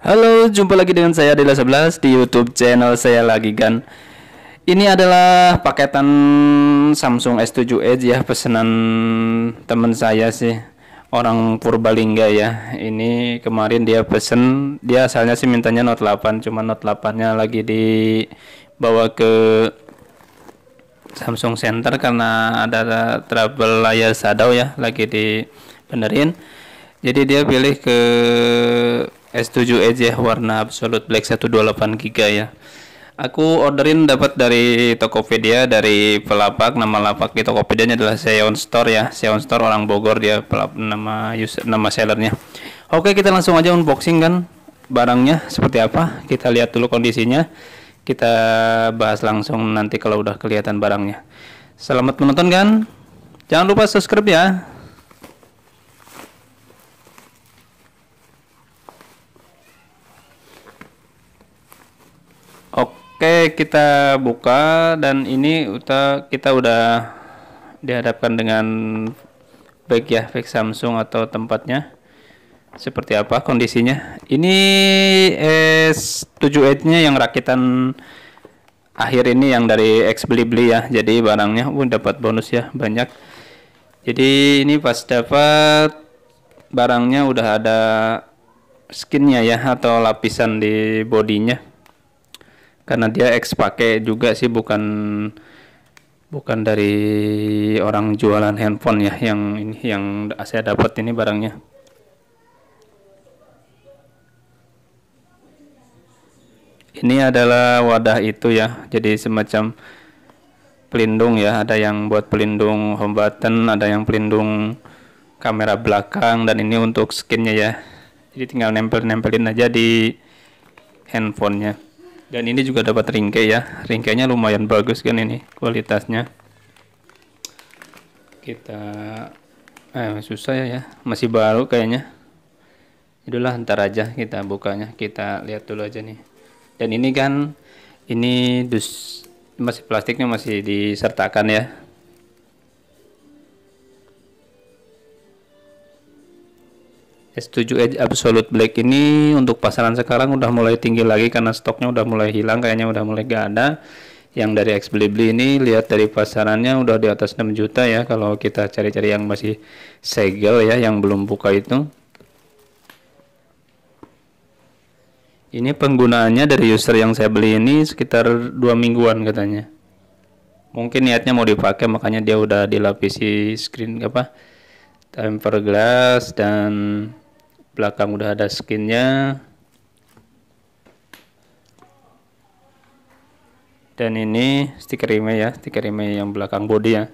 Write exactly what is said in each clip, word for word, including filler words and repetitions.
Halo, jumpa lagi dengan saya Adila sebelas di YouTube channel saya lagi kan. Ini adalah paketan Samsung S tujuh Edge ya, pesanan teman saya sih, orang Purbalingga ya. Ini kemarin dia pesen, dia asalnya sih mintanya Note delapan, cuma Note delapan-nya lagi dibawa ke Samsung Center karena ada trouble layar shadow ya, lagi dibenerin. Jadi dia pilih ke S tujuh Edge ya, warna Absolute Black seratus dua puluh delapan giga ya. Aku orderin dapat dari Tokopedia, dari pelapak. Nama lapak di Tokopedianya adalah Seon Store ya. Seon Store orang Bogor dia pelap, nama user, nama sellernya. Oke, kita langsung aja unboxing kan barangnya seperti apa. Kita lihat dulu kondisinya. Kita bahas langsung nanti kalau udah kelihatan barangnya. Selamat menonton kan. Jangan lupa subscribe ya. Oke, kita buka dan ini kita kita udah dihadapkan dengan bag ya, bag Samsung atau tempatnya. Seperti apa kondisinya? Ini S tujuh Edge-nya yang rakitan akhir ini yang dari X Blibli ya. Jadi barangnya pun uh, dapat bonus ya, banyak. Jadi ini pas dapat barangnya udah ada skinnya ya, atau lapisan di bodinya. Karena dia X pakai juga sih, bukan bukan dari orang jualan handphone ya, yang ini yang saya dapat ini barangnya. Ini adalah wadah itu ya, jadi semacam pelindung ya, ada yang buat pelindung home button, ada yang pelindung kamera belakang, dan ini untuk skinnya ya. Jadi tinggal nempel-nempelin aja di handphonenya. Dan ini juga dapat ringke ya, ringkenya lumayan bagus kan ini kualitasnya. Kita eh susah ya, ya. Masih baru kayaknya. Itulah, ntar aja kita bukanya, kita lihat dulu aja nih. Dan ini kan, ini dus masih plastiknya masih disertakan ya. S tujuh Edge Absolute Black ini untuk pasaran sekarang udah mulai tinggi lagi karena stoknya udah mulai hilang, kayaknya udah mulai gak ada. Yang dari X Blibli ini lihat dari pasarannya udah di atas enam juta ya, kalau kita cari-cari yang masih segel ya, yang belum buka itu. Ini penggunaannya dari user yang saya beli ini sekitar dua mingguan katanya. Mungkin niatnya mau dipakai, makanya dia udah dilapisi screen apa tempered glass, dan belakang udah ada skinnya. Dan ini stiker I M E I ya, stiker I M E I yang belakang body ya.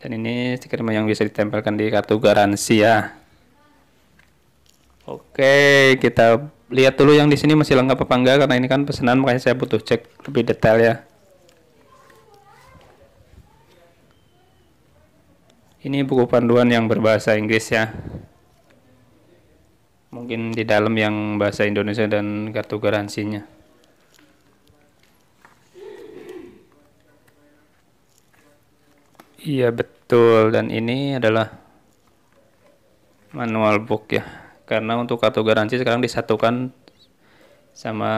Dan ini stiker I M E I yang bisa ditempelkan di kartu garansi ya. Oke, kita lihat dulu yang di sini masih lengkap apa enggak, karena ini kan pesanan makanya saya butuh cek lebih detail ya. Ini buku panduan yang berbahasa Inggris ya. Mungkin di dalam yang bahasa Indonesia dan kartu garansinya. Iya betul, dan ini adalah manual book ya. Karena untuk kartu garansi sekarang disatukan sama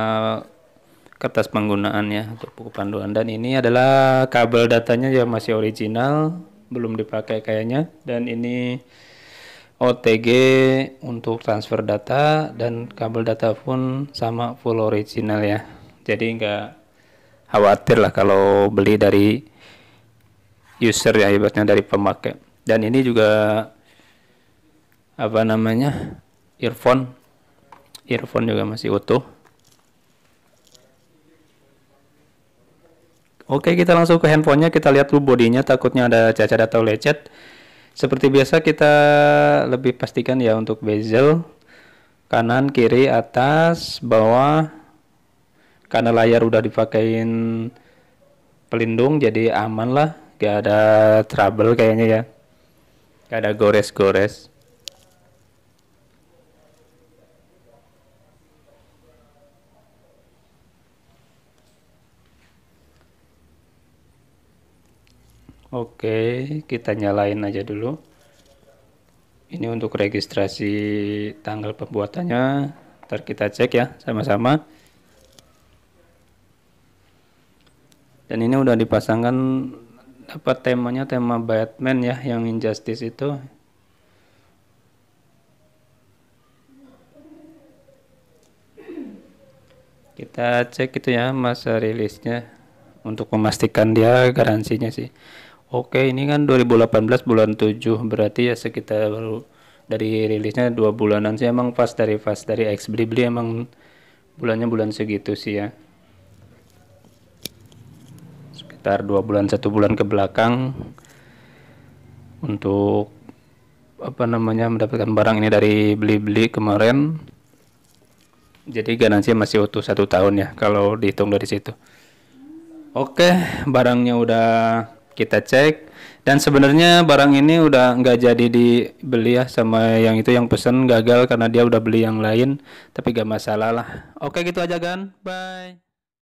kertas penggunaan ya, untuk buku panduan. Dan ini adalah kabel datanya ya, masih original, belum dipakai kayaknya. Dan ini O T G untuk transfer data, dan kabel data pun sama full original ya. Jadi nggak khawatir lah kalau beli dari user ya, ibaratnya dari pemakai. Dan ini juga apa namanya, earphone earphone juga masih utuh. Oke, kita langsung ke handphonenya, kita lihat dulu bodinya, takutnya ada cacat atau lecet. Seperti biasa kita lebih pastikan ya untuk bezel kanan, kiri, atas, bawah, karena layar udah dipakein pelindung jadi aman lah, gak ada trouble kayaknya ya, gak ada gores-gores. Oke, kita nyalain aja dulu. Ini untuk registrasi tanggal pembuatannya, Ntar kita cek ya sama-sama. Dan ini udah dipasangkan apa temanya, tema Batman ya, yang Injustice itu. Kita cek itu ya masa rilisnya untuk memastikan dia garansinya sih. Oke, ini kan dua ribu delapan belas bulan tujuh, berarti ya sekitar baru dari rilisnya dua bulanan sih. Emang pas dari pas dari X Blibli emang bulannya bulan segitu sih ya, sekitar dua bulan satu bulan ke belakang untuk apa namanya mendapatkan barang ini dari Blibli kemarin. Jadi garansi masih utuh satu tahun ya kalau dihitung dari situ. Oke, barangnya udah kita cek, dan sebenarnya barang ini udah nggak jadi dibeli ya sama yang itu yang pesen gagal karena dia udah beli yang lain, tapi gak masalah lah. Oke, gitu aja kan, bye.